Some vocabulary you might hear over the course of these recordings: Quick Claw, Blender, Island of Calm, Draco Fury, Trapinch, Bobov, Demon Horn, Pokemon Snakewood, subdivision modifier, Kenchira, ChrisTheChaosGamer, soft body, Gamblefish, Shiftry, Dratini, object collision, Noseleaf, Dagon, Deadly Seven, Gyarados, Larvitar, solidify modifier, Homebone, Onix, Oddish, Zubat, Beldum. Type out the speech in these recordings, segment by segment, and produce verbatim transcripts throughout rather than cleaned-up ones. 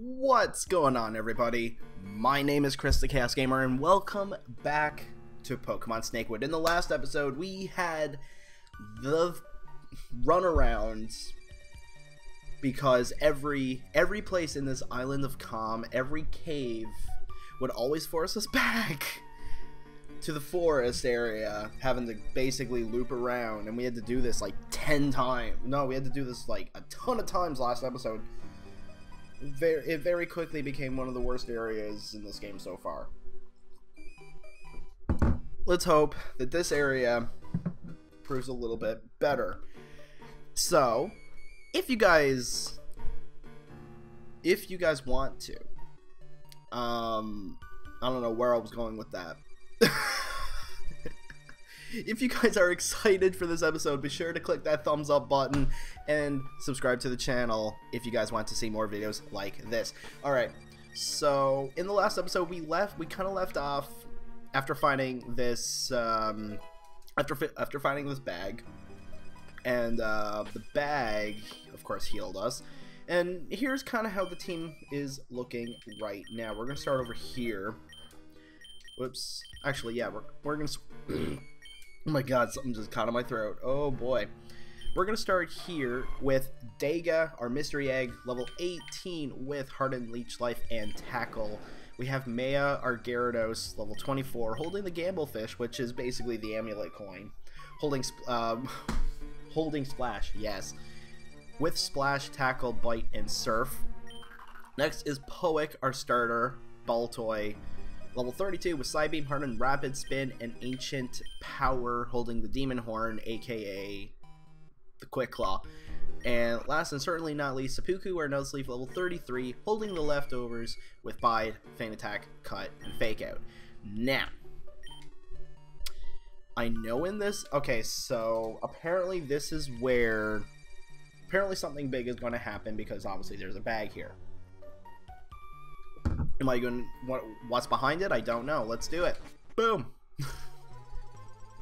What's going on, everybody? My name is ChrisTheChaosGamer, and welcome back to Pokemon Snakewood. In the last episode, we had the runarounds because every every place in this Island of Calm, every cave, would always force us back to the forest area, having to basically loop around, and we had to do this like ten times. No, we had to do this like a ton of times last episode. Very, it very quickly became one of the worst areas in this game so far. Let's hope that this area proves a little bit better. So, if you guys, if you guys want to, um, I don't know where I was going with that. If you guys are excited for this episode, be sure to click that thumbs up button and subscribe to the channel if you guys want to see more videos like this. Alright, so in the last episode we left, we kind of left off after finding this, um, after, fi after finding this bag. And uh, the bag, of course, healed us. And here's kind of how the team is looking right now. We're going to start over here. Whoops. Actually, yeah, we're, we're going to... Oh my god, something just caught in my throat. Oh boy. We're going to start here with Dagon, our mystery egg, level eighteen with Hardened Leech Life and Tackle. We have Maya, our Gyarados, level twenty-four, holding the Gamblefish, which is basically the amulet coin. Holding, um, holding Splash, yes. With Splash, Tackle, Bite, and Surf. Next is Poik, our starter, Baltoy. Level thirty-two with Psybeam, Hardened Rapid Spin, and Ancient Power, holding the Demon Horn, aka the Quick Claw. And last and certainly not least, Seppuku, or Noseleaf, level thirty-three, holding the Leftovers with Bide, Feint Attack, Cut, and Fake Out. Now, I know in this... Okay, so apparently this is where... Apparently something big is going to happen because obviously there's a bag here. Am I going? What, what's behind it? I don't know. Let's do it. Boom.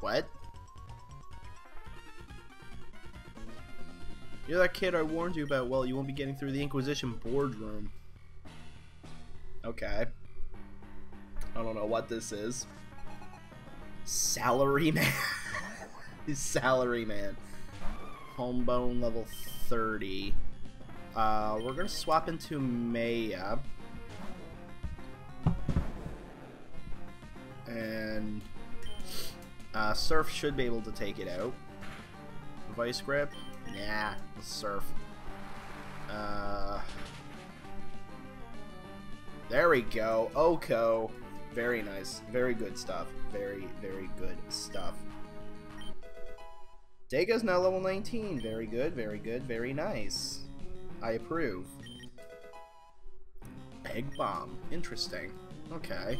What? You're that kid I warned you about. Well, you won't be getting through the Inquisition boardroom. Okay. I don't know what this is. Salaryman. Salaryman. Homebone level thirty. Uh, we're gonna swap into Maya. And uh, Surf should be able to take it out. Vice Grip? Nah, let's Surf. Uh, there we go. Oko. Very nice. Very good stuff. Very, very good stuff. Dega's now level nineteen. Very good, very good, very nice. I approve. Egg Bomb. Interesting. Okay.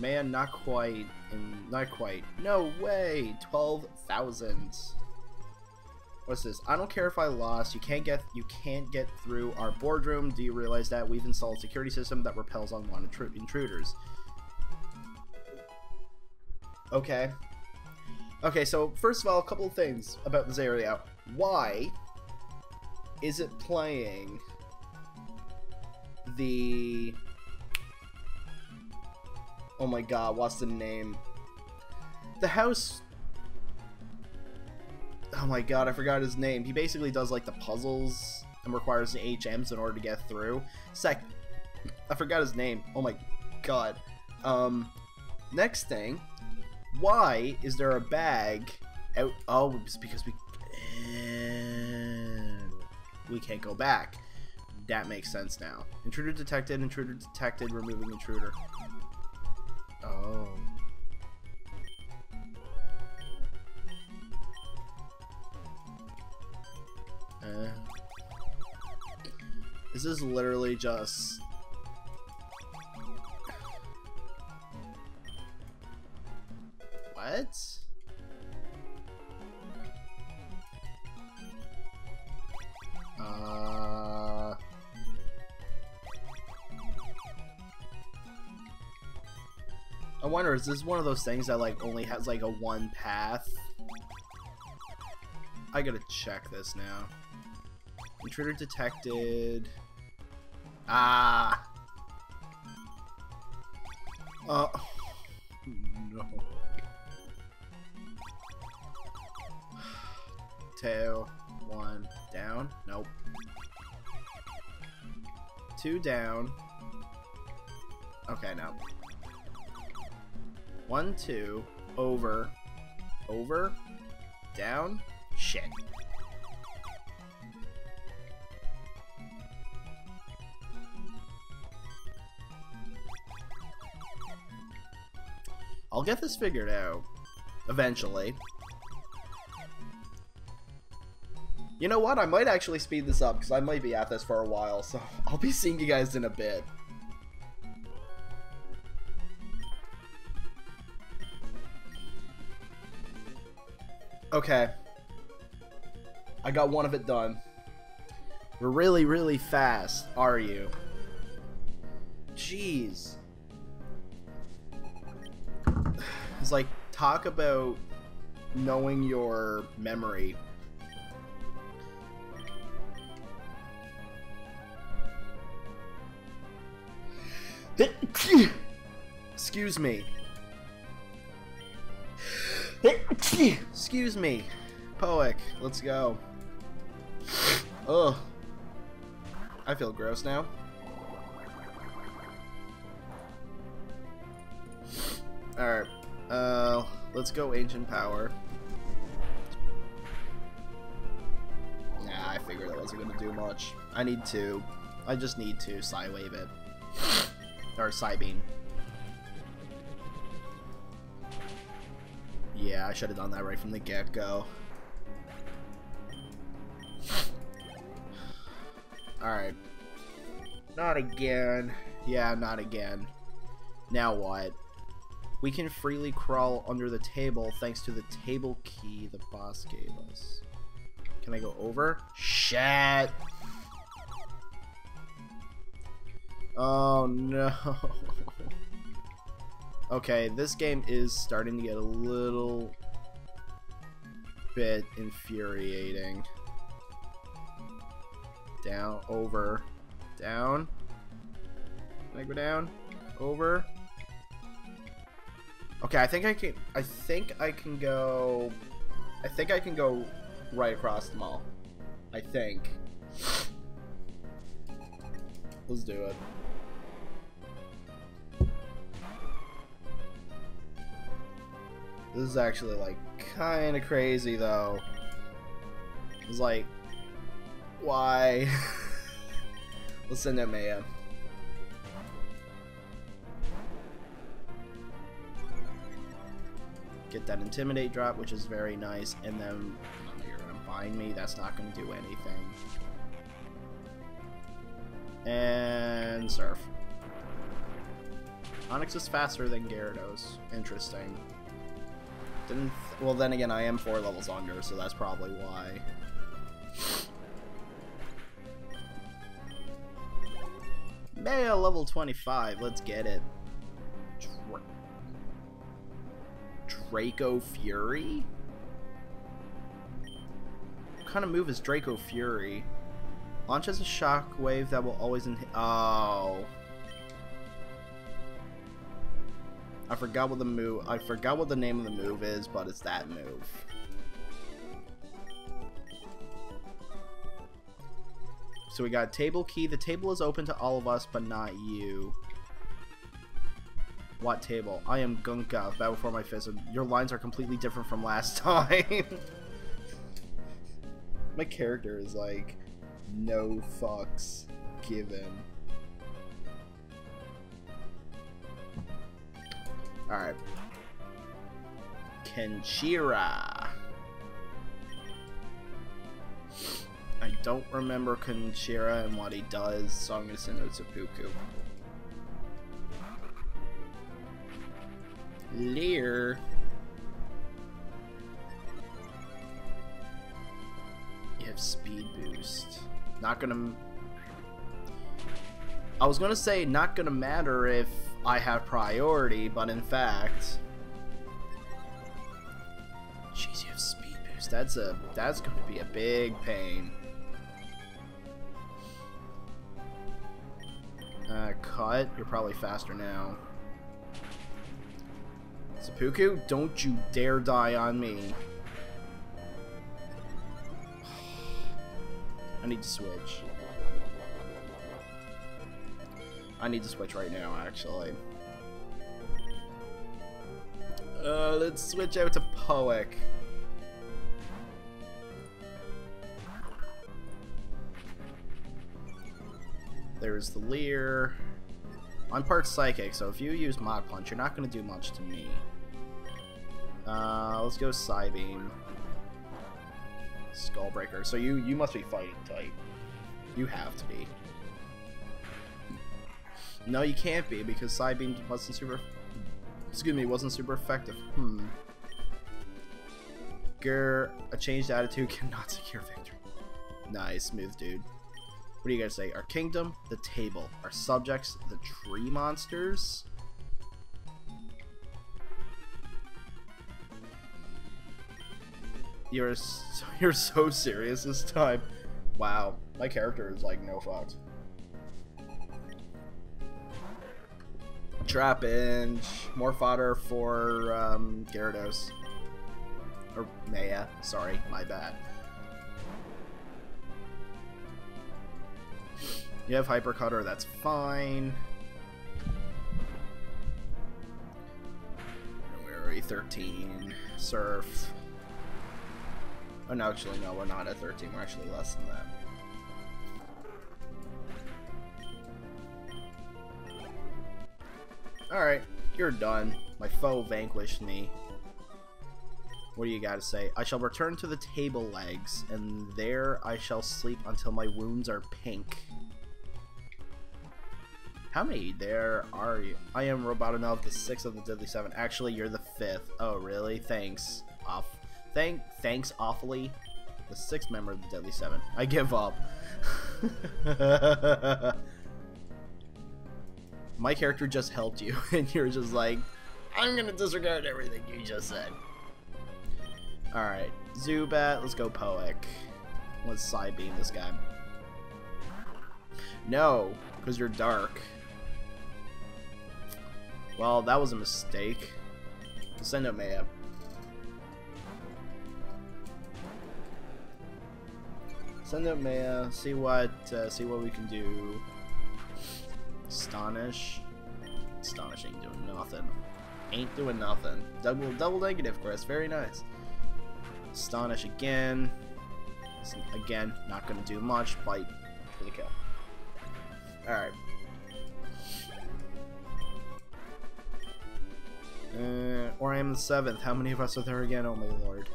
Man, not quite, and not quite. No way! twelve thousand. What's this? I don't care if I lost. You can't get, you can't get through our boardroom. Do you realize that we've installed a security system that repels unwanted intruders? Okay. Okay. So first of all, a couple of things about this area. Why is it playing the? Oh my god, what's the name? The house... Oh my god, I forgot his name. He basically does like the puzzles and requires the H Ms in order to get through. Sec... I forgot his name. Oh my god. Um, next thing. Why is there a bag out... Oh, it's because we... We can't go back. That makes sense now. Intruder detected, intruder detected, removing intruder. Oh. Eh. This is literally just... What? Uh... I wonder, is this one of those things that like only has like a one path? I gotta check this now. Intruder detected. Ah. Uh. No. Tail. One down. Nope. Two down. Okay, no. One, two. Over. Over. Down. Shit. I'll get this figured out eventually. You know what? I might actually speed this up because I might be at this for a while, so I'll be seeing you guys in a bit. Okay. I got one of it done. We're really, really fast, are you? Jeez. It's like, talk about knowing your memory. Excuse me. Excuse me. Poek, let's go. Ugh. I feel gross now. Alright. Uh, let's go Ancient Power. Nah, I figured that wasn't gonna do much. I need to. I just need to Psywave it. Or Psybeam. Yeah, I should have done that right from the get-go. Alright. Not again. Yeah, not again. Now what? We can freely crawl under the table thanks to the table key the boss gave us. Can I go over? Shit! Oh no. Okay, this game is starting to get a little bit infuriating. Down, over, down. Can I go down? Over. Okay, I think I can. I think I can go. I think I can go right across them all. I think. Let's do it. This is actually like kind of crazy though. It's like, why? Let's send out Maya. Get that Intimidate drop, which is very nice, and then oh, you're gonna bind me. That's not gonna do anything. And Surf. Onix is faster than Gyarados. Interesting. Didn't th well, then again, I am four levels under, so that's probably why. Maya level twenty-five. Let's get it. Dra Draco Fury? What kind of move is Draco Fury? Launches a shockwave that will always in- Oh. I forgot what the move- I forgot what the name of the move is, but it's that move. So we got table key. The table is open to all of us, but not you. What table? I am Gunka. Battle for my fist. Your lines are completely different from last time. My character is like, no fucks given. Alright. Kenchira. I don't remember Kenchira and what he does, so I'm gonna send out Seppuku. Leer. You have speed boost. Not gonna... I was gonna say not gonna matter if I have priority, but in fact, jeez, you have speed boost. That's a that's going to be a big pain. cut, you're probably faster now. Seppuku, don't you dare die on me. I need to switch. I need to switch right now, actually. Uh, let's switch out to Poek. There's the Leer. I'm part Psychic, so if you use Mach Punch, you're not going to do much to me. Uh, let's go Psybeam. Skullbreaker. So you, you must be fighting type. You have to be. No, you can't be, because Psybeam wasn't super... Excuse me, wasn't super effective. Hmm. Grr, a changed attitude cannot secure victory. Nice, smooth dude. What do you guys say? Our kingdom, the table. Our subjects, the tree monsters. You're so, you're so serious this time. Wow, my character is like no fucks. Trapinch, more fodder for um, Gyarados. Or Maya, sorry, my bad. You have Hyper Cutter, that's fine. We're already thirteen. Surf. Oh no, actually no, we're not at thirteen, we're actually less than that. Alright, you're done. My foe vanquished me. What do you gotta say? I shall return to the table legs, and there I shall sleep until my wounds are pink. How many there are you? I am Robotomel, the sixth of the Deadly Seven. Actually, you're the fifth. Oh, really? Thanks. Off. Thank. Thanks awfully. The sixth member of the Deadly Seven. I give up. My character just helped you, and you're just like, I'm gonna disregard everything you just said. Alright, Zubat, let's go Poek. Let's side beam this guy. No, because you're dark. Well, that was a mistake. Send out Maya. Send out Maya, see what, uh, see what we can do. Astonish. Astonish ain't doing nothing. Ain't doing nothing. Double double negative, Chris. Very nice. Astonish again. Again, not gonna do much. Bite for the kill. Alright. Uh, or I am the seventh. How many of us are there again? Oh my lord.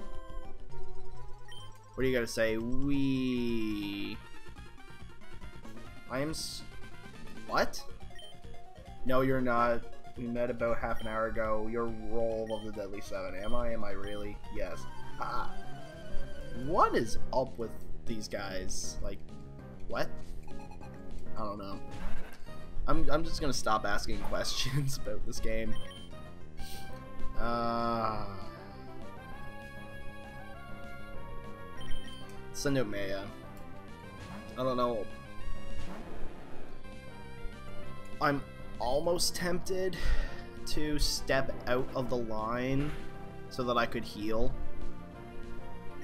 What do you gotta say? We. I am. S What? No, you're not. We met about half an hour ago. Your role of the Deadly Seven. Am I? Am I really? Yes. Ah. What is up with these guys? Like, what? I don't know. I'm, I'm just gonna stop asking questions about this game. Uh... Sundomaya. I don't know. I'm almost tempted to step out of the line so that I could heal.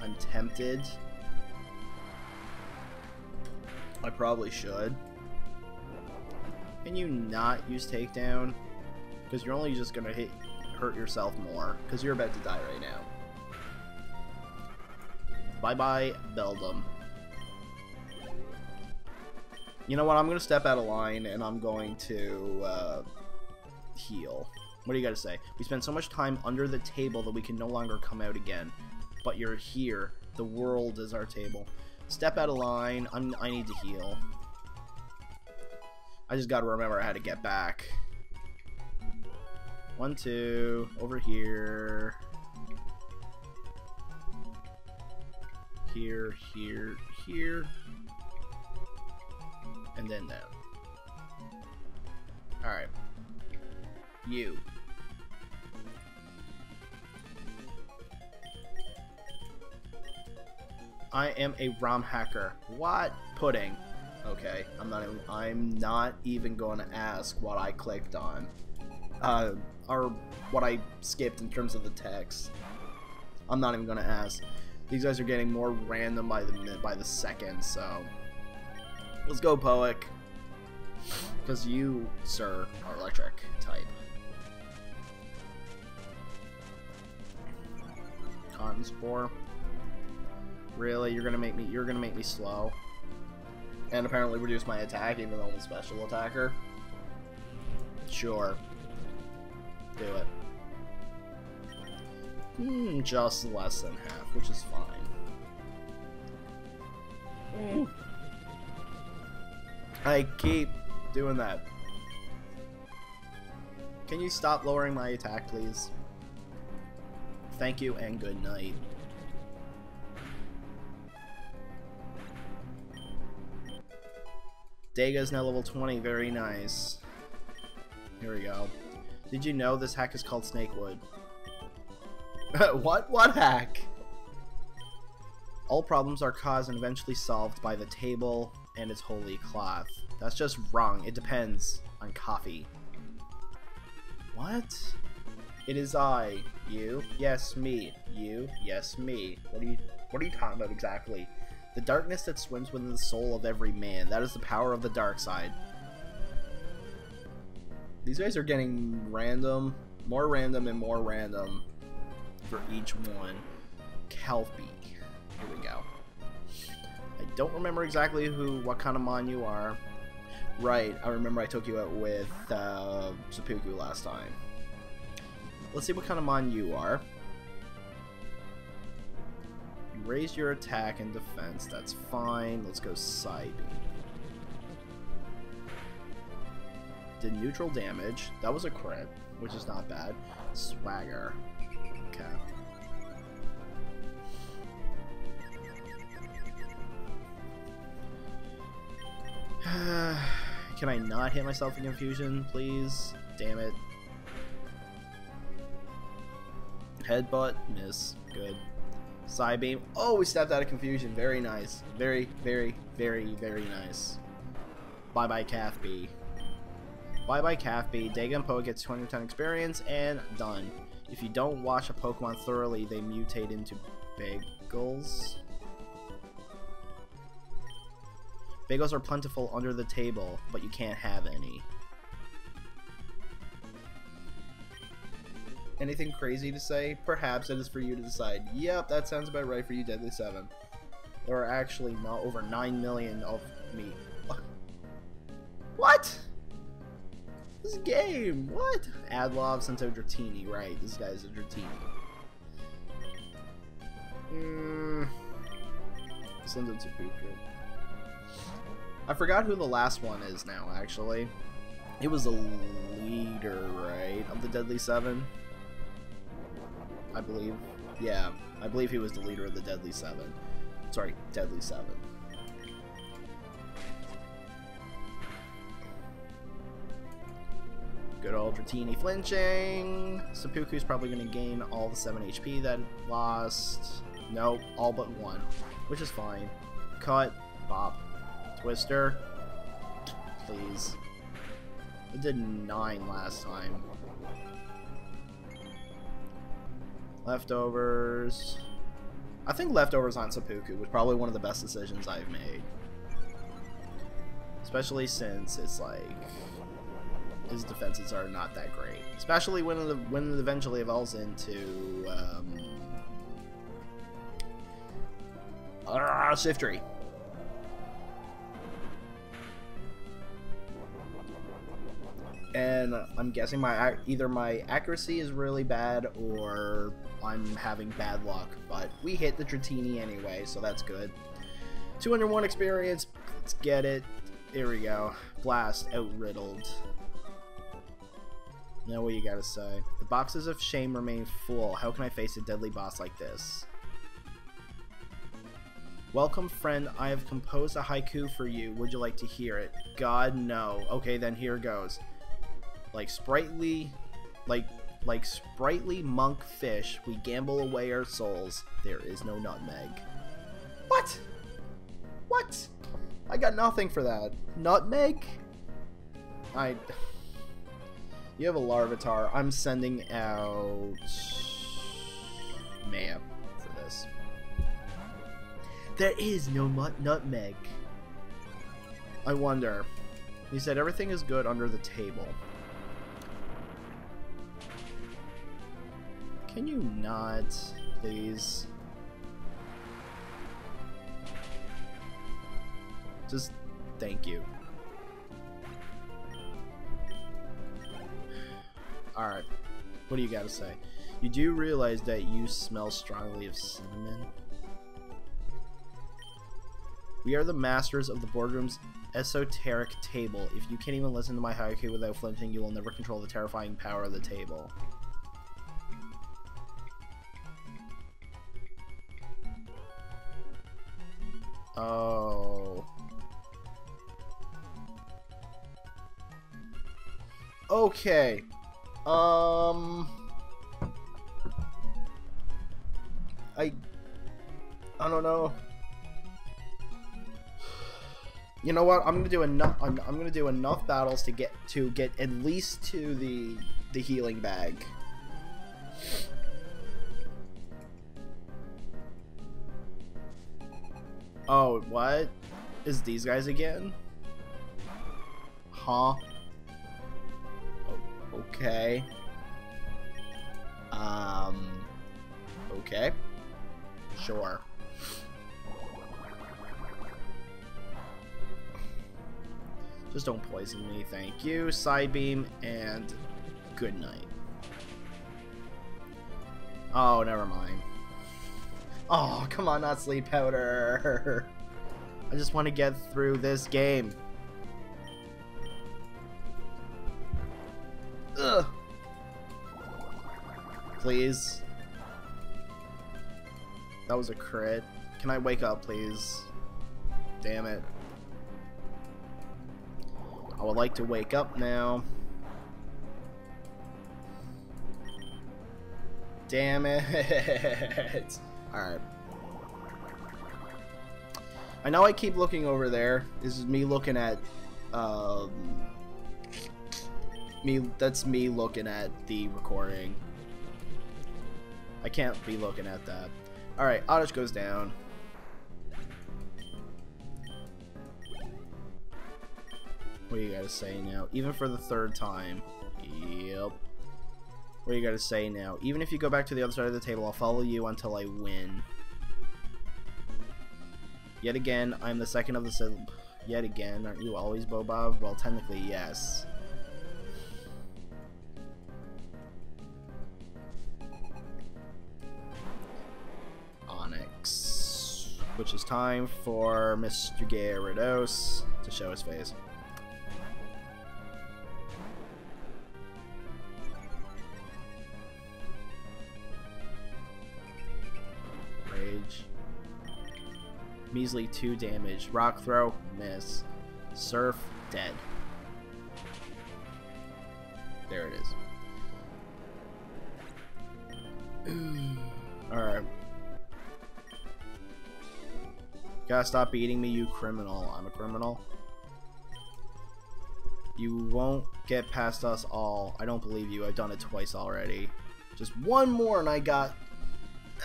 I'm tempted. I probably should. Can you not use takedown? Because you're only just gonna hit, hurt yourself more. Because you're about to die right now. Bye bye, Beldum. You know what, I'm going to step out of line, and I'm going to uh, heal. What do you got to say? We spend so much time under the table that we can no longer come out again. But you're here. The world is our table. Step out of line. I'm, I need to heal. I just got to remember how to get back. One, two. Over here. Here, here, here. And then that. Alright. You. I am a ROM hacker. What? Pudding. Okay, I'm not even, I'm not even going to ask what I clicked on, uh, or what I skipped in terms of the text. I'm not even going to ask. These guys are getting more random by the minute, by the second, so let's go, Poic, because you, sir, are electric type. Cotton Spore. Really, you're gonna make me you're gonna make me slow. And apparently reduce my attack even though I'm a special attacker. Sure. Do it. Mm, just less than half, which is fine. Mm. I keep doing that. Can you stop lowering my attack, please? Thank you and good night. Daga is now level twenty, very nice. Here we go. Did you know this hack is called Snakewood? What? What hack? All problems are caused and eventually solved by the table and its holy cloth. That's just wrong. It depends on coffee. What? It is I. You. Yes, me. You. Yes, me. What are you, what are you talking about exactly? The darkness that swims within the soul of every man. That is the power of the dark side. These guys are getting random, more random and more random for each one. Calfby. Here we go. I don't remember exactly who, what kind of mon you are. Right, I remember I took you out with uh, Seppuku last time. Let's see what kind of mon you are. Raise your attack and defense. That's fine. Let's go Psybe. Did neutral damage. That was a crit, which is not bad. Swagger. Okay. Can I not hit myself in confusion, please? Damn it. Headbutt. Miss. Good. Side beam. Oh, we stepped out of confusion. Very nice. Very, very, very, very nice. Bye bye, Calfby. Bye bye, Calfby. Dagon Poe gets twenty ten experience and done. If you don't wash a Pokemon thoroughly, they mutate into bagels. Bagels are plentiful under the table, but you can't have any. Anything crazy to say? Perhaps it is for you to decide. Yep, that sounds about right for you, Deadly Seven. There are actually not over nine million of me. What? What? This game, what? Adlov, Sento, Dratini, right, this guy's a Dratini. Mmm. Sento, Seppuku. I forgot who the last one is now, actually. It was the leader, right, of the Deadly Seven? I believe, yeah, I believe he was the leader of the Deadly Seven. Sorry, Deadly Seven. Good old Dratini flinching. Seppuku's probably going to gain all the seven H P that lost. Nope, all but one, which is fine. Cut, bop, Twister, please. It did nine last time. Leftovers. I think Leftovers on Seppuku was probably one of the best decisions I've made. Especially since it's like his defenses are not that great. Especially when it, when it eventually evolves into um, uh, Shiftry. And I'm guessing my either my accuracy is really bad or I'm having bad luck, but we hit the Dratini anyway, so that's good. two hundred one experience, let's get it. Here we go. Blast, out-riddled. Now what you gotta say? The boxes of shame remain full. How can I face a deadly boss like this? Welcome, friend. I have composed a haiku for you. Would you like to hear it? God, no. Okay, then here goes. Like sprightly, like like sprightly monk fish, we gamble away our souls. There is no nutmeg. What? What? I got nothing for that. Nutmeg? I... You have a Larvitar. I'm sending out... Maya for this. There is no nutmeg. I wonder. He said everything is good under the table. Can you not, please? Just thank you. Alright. What do you gotta say? You do realize that you smell strongly of cinnamon? We are the masters of the boardroom's esoteric table. If you can't even listen to my haiku without flinching, you will never control the terrifying power of the table. Oh. Okay. Um. I. I don't know. You know what? I'm gonna do enough. I'm, I'm gonna do enough battles to get to get at least to the the healing bag. Oh, what? Is these guys again? Huh? Okay. Um. Okay. Sure. Just don't poison me, thank you. Side beam and good night. Oh, never mind. Oh, come on, not sleep powder. I just want to get through this game. Ugh. Please. That was a crit. Can I wake up, please? Damn it. I would like to wake up now. Damn it. Alright. I know I keep looking over there. This is me looking at... Um, me. That's me looking at the recording. I can't be looking at that. Alright, Oddish goes down. What do you gotta say now? Even for the third time. Yep. What do you gotta say now? Even if you go back to the other side of the table, I'll follow you until I win. Yet again, I'm the second of the seven. Yet again, aren't you always Bobov? Well, technically, yes. Onix. Which is time for Mister Gyarados to show his face. Measly two damage. Rock throw, miss. Surf, dead. There it is. Alright. Gotta stop beating me, you criminal. I'm a criminal. You won't get past us all. I don't believe you. I've done it twice already. Just one more and I got...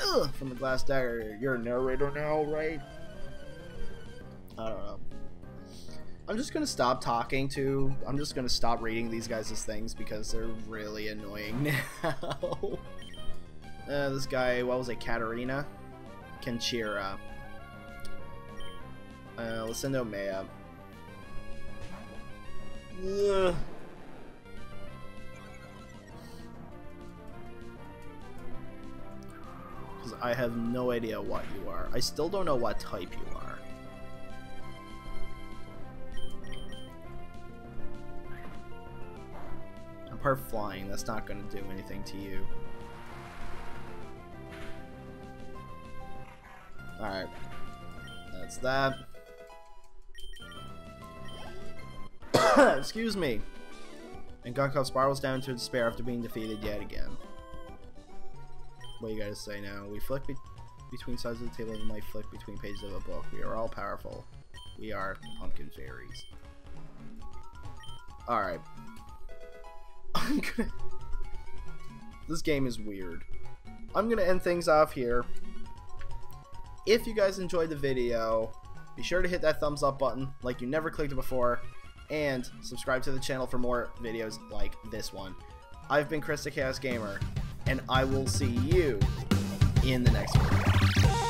Ugh, from the glass dagger. You're a narrator now, right? I don't know. I'm just gonna stop talking to... I'm just gonna stop reading these guys' things because they're really annoying now. uh, this guy, what was it, Katarina? Kenchira. Uh, let's send out Maya. Ugh. Because I have no idea what you are. I still don't know what type you are. Her flying, that's not going to do anything to you. Alright. That's that. Excuse me. And Gunkov spirals down to despair after being defeated yet again. What do you gotta say now? We flick be between sides of the table and might flick between pages of a book. We are all powerful. We are pumpkin fairies. Alright. I'm gonna... This game is weird. I'm gonna end things off here. If you guys enjoyed the video, be sure to hit that thumbs up button like you never clicked it before, and subscribe to the channel for more videos like this one. I've been ChrisTheChaosGamer, and I will see you in the next video.